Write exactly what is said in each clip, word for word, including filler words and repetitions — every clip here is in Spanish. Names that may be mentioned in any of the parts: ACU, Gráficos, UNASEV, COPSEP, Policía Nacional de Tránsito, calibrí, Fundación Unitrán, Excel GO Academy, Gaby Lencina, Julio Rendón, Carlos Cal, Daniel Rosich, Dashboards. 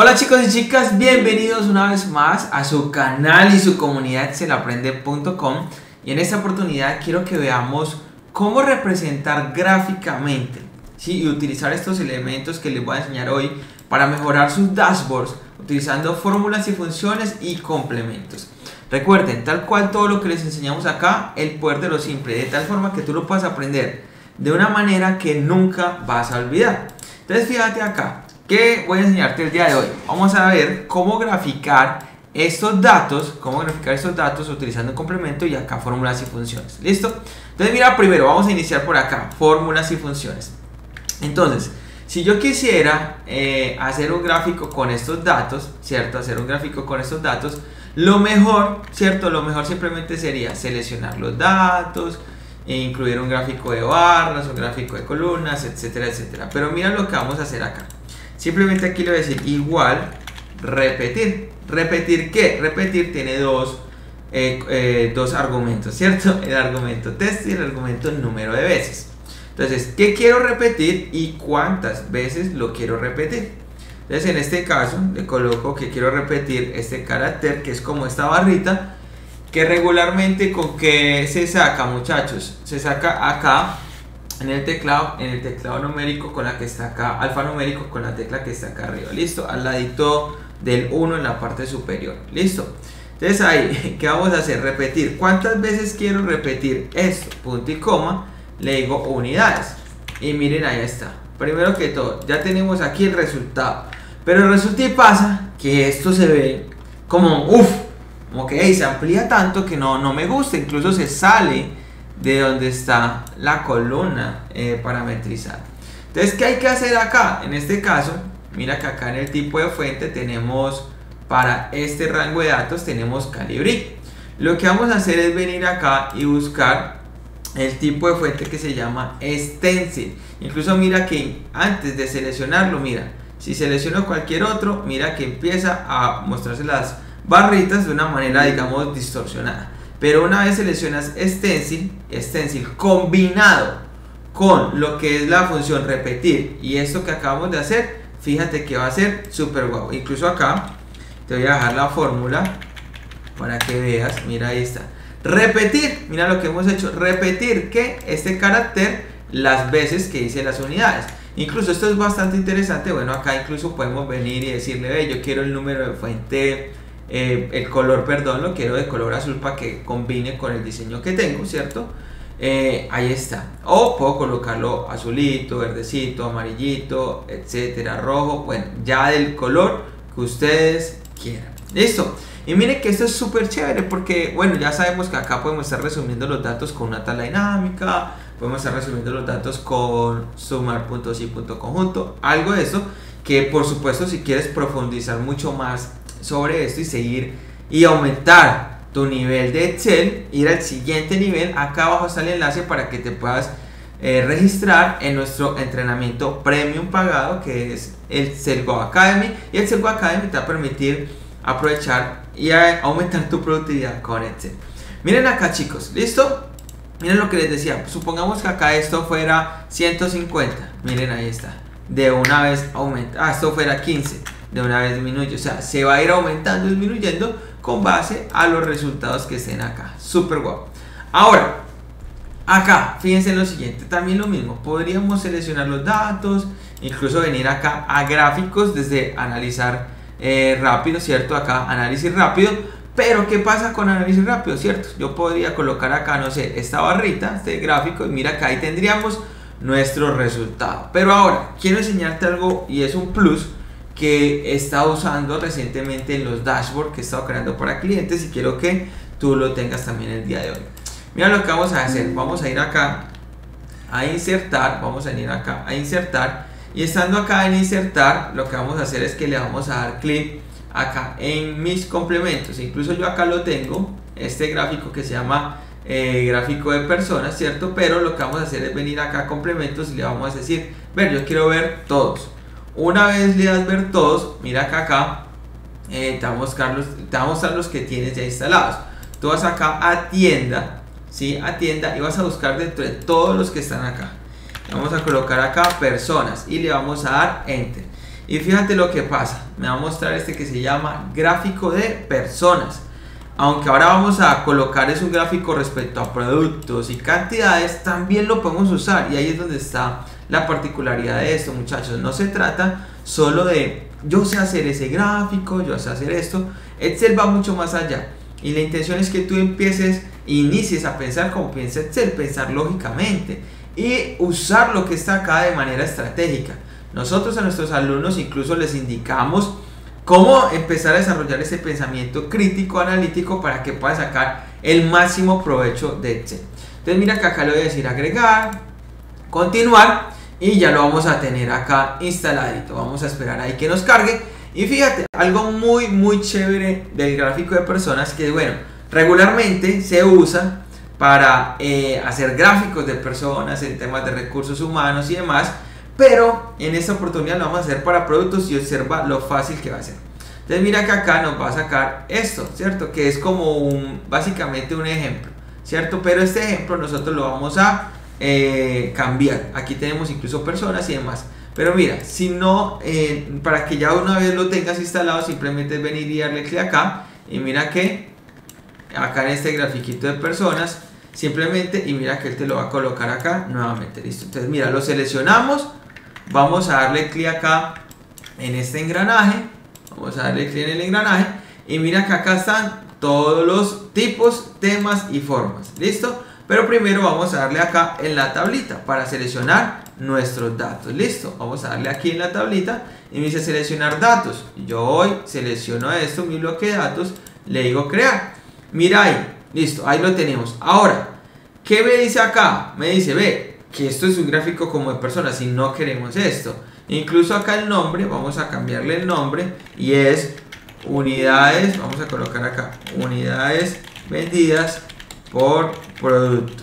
Hola chicos y chicas, bienvenidos una vez más a su canal y su comunidad excel aprende punto com. Y en esta oportunidad quiero que veamos cómo representar gráficamente, ¿sí? Y utilizar estos elementos que les voy a enseñar hoy para mejorar sus dashboards utilizando fórmulas y funciones y complementos. Recuerden, tal cual todo lo que les enseñamos acá, el poder de lo simple, de tal forma que tú lo puedas aprender de una manera que nunca vas a olvidar. Entonces fíjate acá. ¿Qué voy a enseñarte el día de hoy? Vamos a ver cómo graficar estos datos, cómo graficar estos datos utilizando un complemento y acá fórmulas y funciones. ¿Listo? Entonces mira, primero vamos a iniciar por acá, fórmulas y funciones. Entonces, si yo quisiera eh, hacer un gráfico con estos datos, ¿cierto? Hacer un gráfico con estos datos, lo mejor, ¿cierto? Lo mejor simplemente sería seleccionar los datos, e incluir un gráfico de barras, un gráfico de columnas, etcétera, etcétera. Pero mira lo que vamos a hacer acá. Simplemente aquí le voy a decir igual, repetir. ¿Repetir qué? Repetir tiene dos, eh, eh, dos argumentos, ¿cierto? El argumento texto y el argumento número de veces. Entonces, ¿qué quiero repetir y cuántas veces lo quiero repetir? Entonces, en este caso, le coloco que quiero repetir este carácter, que es como esta barrita, que regularmente con que se saca, muchachos, se saca acá. En el teclado, en el teclado numérico con la que está acá, alfanumérico con la tecla que está acá arriba, listo, al ladito del uno en la parte superior, listo. Entonces ahí, ¿qué vamos a hacer? Repetir, ¿cuántas veces quiero repetir esto? Punto y coma, le digo unidades, y miren ahí está. Primero que todo, ya tenemos aquí el resultado, pero resulta y pasa que esto se ve como, uff, como que hey, se amplía tanto que no, no me gusta, incluso se sale de donde está la columna eh, parametrizada. Entonces, ¿qué hay que hacer acá? En este caso, mira que acá en el tipo de fuente tenemos, para este rango de datos tenemos calibrí. Lo que vamos a hacer es venir acá y buscar el tipo de fuente que se llama stencil. Incluso mira que antes de seleccionarlo, mira, si selecciono cualquier otro, mira que empieza a mostrarse las barritas de una manera, digamos, distorsionada. Pero una vez seleccionas stencil, stencil combinado con lo que es la función repetir y esto que acabamos de hacer, fíjate que va a ser súper guau. Incluso acá te voy a dejar la fórmula para que veas, mira ahí está. Repetir, mira lo que hemos hecho, repetir que este carácter las veces que hice las unidades. Incluso esto es bastante interesante, bueno acá incluso podemos venir y decirle, ve, yo quiero el número de fuente... Eh, el color, perdón, lo quiero de color azul para que combine con el diseño que tengo, ¿cierto? Eh, ahí está. O puedo colocarlo azulito, verdecito, amarillito, etcétera, rojo, bueno, ya del color que ustedes quieran. Listo. Y miren que esto es súper chévere porque, bueno, ya sabemos que acá podemos estar resumiendo los datos con una tabla dinámica, podemos estar resumiendo los datos con sumar puntos y punto conjunto, algo de eso que, por supuesto, si quieres profundizar mucho más sobre esto y seguir y aumentar tu nivel de Excel, ir al siguiente nivel, acá abajo está el enlace para que te puedas eh, registrar en nuestro entrenamiento premium pagado que es el Excel Go Academy, y el Excel Go Academy te va a permitir aprovechar y aumentar tu productividad con Excel. Miren acá chicos, ¿listo? Miren lo que les decía, supongamos que acá esto fuera ciento cincuenta, miren ahí está, de una vez aumenta, ah, esto fuera quince, de una vez disminuye, o sea, se va a ir aumentando, disminuyendo con base a los resultados que estén acá, súper guau. Ahora, acá, fíjense en lo siguiente, también lo mismo, podríamos seleccionar los datos, incluso venir acá a gráficos desde analizar eh, rápido, ¿cierto? Acá, análisis rápido, pero ¿qué pasa con análisis rápido? ¿Cierto? Yo podría colocar acá, no sé, esta barrita, este gráfico, y mira acá, ahí tendríamos nuestro resultado. Pero ahora, quiero enseñarte algo y es un plus que he estado usando recientemente en los dashboards que he estado creando para clientes y quiero que tú lo tengas también el día de hoy. Mira lo que vamos a hacer, vamos a ir acá a insertar, vamos a ir acá a insertar y estando acá en insertar lo que vamos a hacer es que le vamos a dar clic acá en mis complementos, incluso yo acá lo tengo, este gráfico que se llama eh, gráfico de personas, ¿cierto? Pero lo que vamos a hacer es venir acá a complementos y le vamos a decir, ver, yo quiero ver todos. Una vez le das ver todos, mira que acá eh, te, va a buscar los, te va a mostrar los que tienes ya instalados. Tú vas acá a tienda, ¿sí? A tienda y vas a buscar dentro de todos los que están acá. Vamos a colocar acá personas y le vamos a dar enter. Y fíjate lo que pasa. Me va a mostrar este que se llama gráfico de personas. Aunque ahora vamos a colocar es un gráfico respecto a productos y cantidades, también lo podemos usar. Y ahí es donde está la particularidad de esto, muchachos. No se trata solo de yo sé hacer ese gráfico, yo sé hacer esto. Excel va mucho más allá. Y la intención es que tú empieces, inicies a pensar como piensa Excel, pensar lógicamente y usar lo que está acá de manera estratégica. Nosotros a nuestros alumnos incluso les indicamos cómo empezar a desarrollar ese pensamiento crítico, analítico, para que pueda sacar el máximo provecho de Excel. Entonces mira que acá le voy a decir agregar, continuar y ya lo vamos a tener acá instaladito. Vamos a esperar ahí que nos cargue. Y fíjate, algo muy muy chévere del gráfico de personas que, bueno, regularmente se usa para eh, hacer gráficos de personas en temas de recursos humanos y demás. Pero en esta oportunidad lo vamos a hacer para productos y observa lo fácil que va a ser. Entonces mira que acá nos va a sacar esto, ¿cierto? Que es como un, básicamente un ejemplo, ¿cierto? Pero este ejemplo nosotros lo vamos a eh, cambiar. Aquí tenemos incluso personas y demás. Pero mira, si no, eh, para que ya una vez lo tengas instalado, simplemente es venir y darle clic acá. Y mira que acá en este grafiquito de personas, simplemente, y mira que él te lo va a colocar acá nuevamente, listo. Entonces mira, lo seleccionamos. Vamos a darle clic acá en este engranaje. Vamos a darle clic en el engranaje. Y mira que acá están todos los tipos, temas y formas. ¿Listo? Pero primero vamos a darle acá en la tablita para seleccionar nuestros datos. ¿Listo? Vamos a darle aquí en la tablita. Y me dice seleccionar datos. Yo hoy selecciono esto, mi bloque de datos. Le digo crear. Mira ahí. Listo. Ahí lo tenemos. Ahora, ¿qué me dice acá? Me dice, ve, que esto es un gráfico como de personas y no queremos esto. Incluso acá el nombre, vamos a cambiarle el nombre y es unidades, vamos a colocar acá unidades vendidas por producto.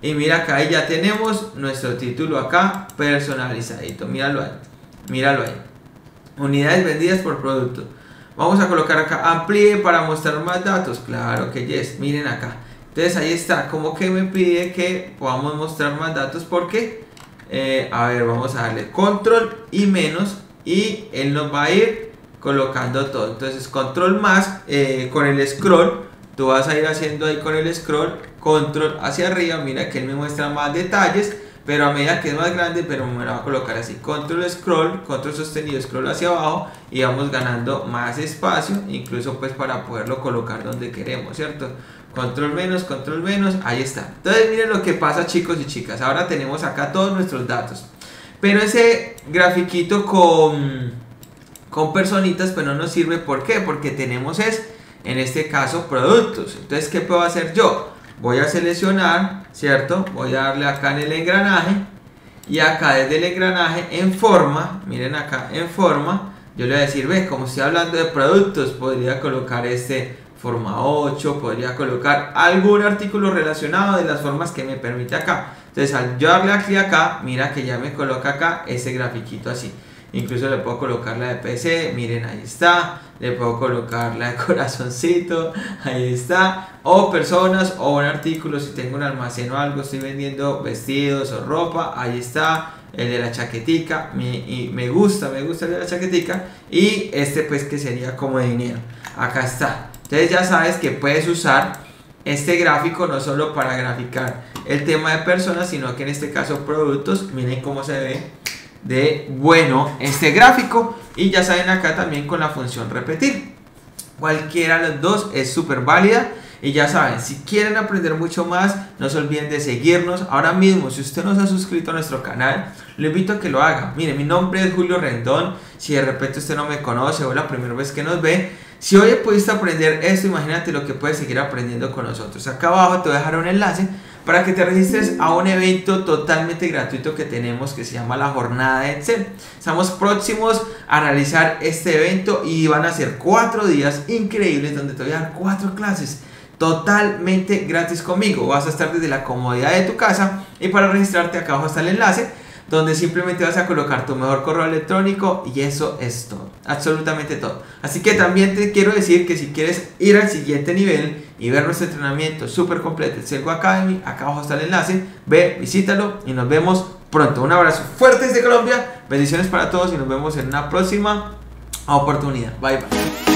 Y mira acá, ya tenemos nuestro título acá personalizadito. Míralo ahí, míralo ahí, unidades vendidas por producto. Vamos a colocar acá amplíe para mostrar más datos. Claro que yes, miren acá. Entonces ahí está, como que me pide que podamos mostrar más datos porque, eh, a ver, vamos a darle control y menos y él nos va a ir colocando todo. Entonces control más, eh, con el scroll, tú vas a ir haciendo ahí con el scroll, control hacia arriba, mira que él me muestra más detalles, pero a medida que es más grande, pero me lo va a colocar así, control scroll, control sostenido, scroll hacia abajo y vamos ganando más espacio, incluso pues para poderlo colocar donde queremos, ¿cierto? Control menos, control menos, ahí está. Entonces miren lo que pasa, chicos y chicas. Ahora tenemos acá todos nuestros datos. Pero ese grafiquito con, con personitas pues no nos sirve. ¿Por qué? Porque tenemos es, en este caso, productos. Entonces, ¿qué puedo hacer yo? Voy a seleccionar, ¿cierto? Voy a darle acá en el engranaje. Y acá desde el engranaje, en forma, miren acá, en forma, yo le voy a decir, ve, como estoy hablando de productos, podría colocar este forma ocho, podría colocar algún artículo relacionado de las formas que me permite acá. Entonces al yo darle aquí acá, mira que ya me coloca acá ese grafiquito así. Incluso le puedo colocar la de P C, miren ahí está. Le puedo colocar la de corazoncito, ahí está. O personas o un artículo, si tengo un almacén o algo, estoy vendiendo vestidos o ropa, ahí está. El de la chaquetica, me, y me gusta, me gusta el de la chaquetica. Y este pues que sería como de dinero, acá está. Entonces ya sabes que puedes usar este gráfico no solo para graficar el tema de personas, sino que en este caso productos. Miren cómo se ve de bueno este gráfico. Y ya saben acá también con la función repetir. Cualquiera de los dos es súper válida. Y ya saben, si quieren aprender mucho más, no se olviden de seguirnos. Ahora mismo, si usted no se ha suscrito a nuestro canal, le invito a que lo haga. Mire, mi nombre es Julio Rendón. Si de repente usted no me conoce o es la primera vez que nos ve, si hoy pudiste aprender esto, imagínate lo que puedes seguir aprendiendo con nosotros. Acá abajo te voy a dejar un enlace para que te registres a un evento totalmente gratuito que tenemos que se llama la Jornada de Excel. Estamos próximos a realizar este evento y van a ser cuatro días increíbles donde te voy a dar cuatro clases totalmente gratis conmigo. Vas a estar desde la comodidad de tu casa y para registrarte acá abajo está el enlace, donde simplemente vas a colocar tu mejor correo electrónico y eso es todo, absolutamente todo. Así que también te quiero decir que si quieres ir al siguiente nivel y ver nuestro entrenamiento súper completo Excel Go Academy, acá abajo está el enlace, ve, visítalo y nos vemos pronto. Un abrazo fuerte desde Colombia, bendiciones para todos y nos vemos en una próxima oportunidad. Bye, bye.